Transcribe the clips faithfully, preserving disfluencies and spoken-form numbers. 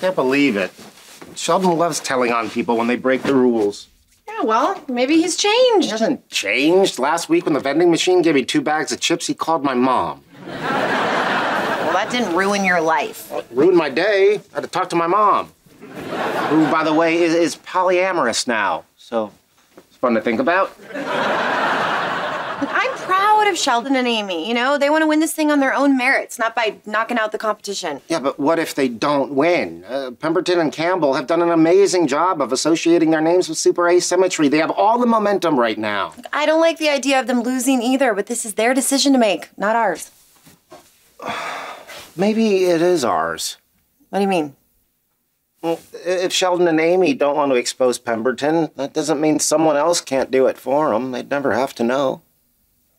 can't believe it. Sheldon loves telling on people when they break the rules. Yeah, well, maybe he's changed. He hasn't changed. Last week when the vending machine gave me two bags of chips, he called my mom. Well, that didn't ruin your life. Well, it ruined my day. I had to talk to my mom, who, by the way, is, is polyamorous now. So it's fun to think about. I'm proud of Sheldon and Amy. You know, they want to win this thing on their own merits, not by knocking out the competition. Yeah, but what if they don't win? Uh, Pemberton and Campbell have done an amazing job of associating their names with super asymmetry. They have all the momentum right now. Look, I don't like the idea of them losing either, but this is their decision to make, not ours. Maybe it is ours. What do you mean? Well, if Sheldon and Amy don't want to expose Pemberton, that doesn't mean someone else can't do it for them. They'd never have to know.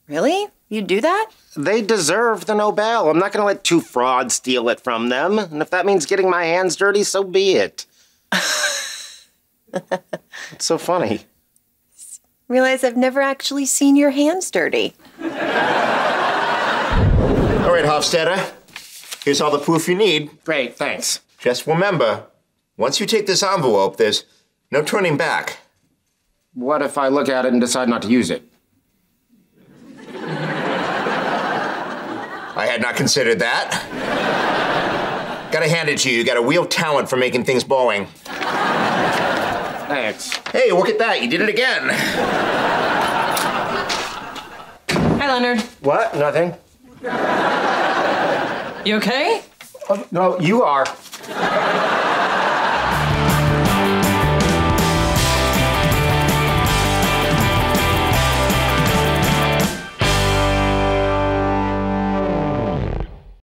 Really? You'd do that? They deserve the Nobel. I'm not going to let two frauds steal it from them. And if that means getting my hands dirty, so be it. It's so funny. Realize I've never actually seen your hands dirty. All right, Hofstadter. Here's all the proof you need. Great, thanks. Just remember, once you take this envelope, there's no turning back. What if I look at it and decide not to use it? I had not considered that. Gotta hand it to you. You got a real talent for making things boring. Thanks. Hey, look at that. You did it again. Hi, Leonard. What? Nothing. You okay? Oh, no, you are.